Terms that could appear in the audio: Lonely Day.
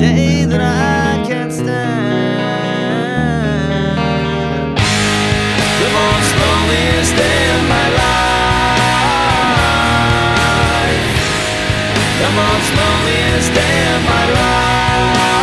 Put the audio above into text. day that I can't stand. The most loneliest day of my life. The most loneliest day of my life.